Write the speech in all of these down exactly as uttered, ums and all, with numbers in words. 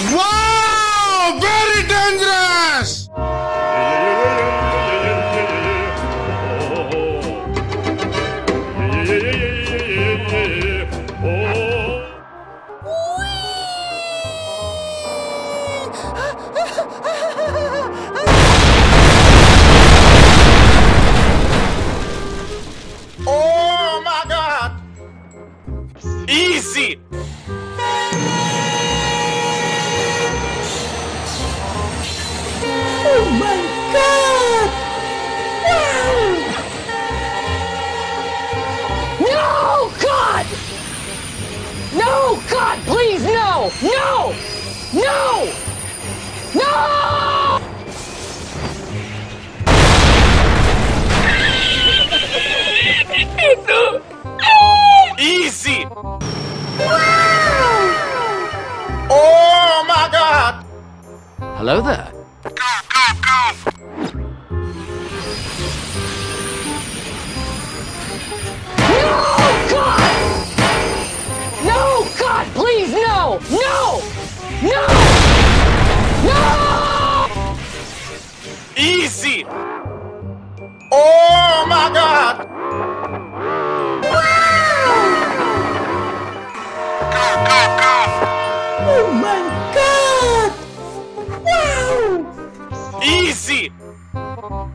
Wow! Very dangerous! Oh my God! Easy! Oh my God! No! No, God! No, God, please, no! No! No! No! Easy! Wow! Oh my God! Hello there. Go, go, go! No, God! No, God, please, no! No! No! No! Easy! Oh my God! Wow! Go, go, go! Oh my God! Wow! Easy! Oh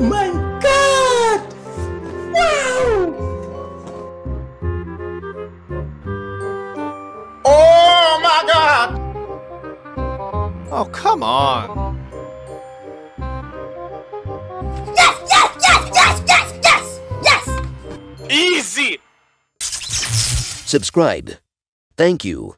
my God! Wow! Oh my God! Oh, come on! Easy! Subscribe. Thank you.